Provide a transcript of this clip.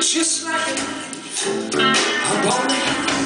Just like a knife, I'm on the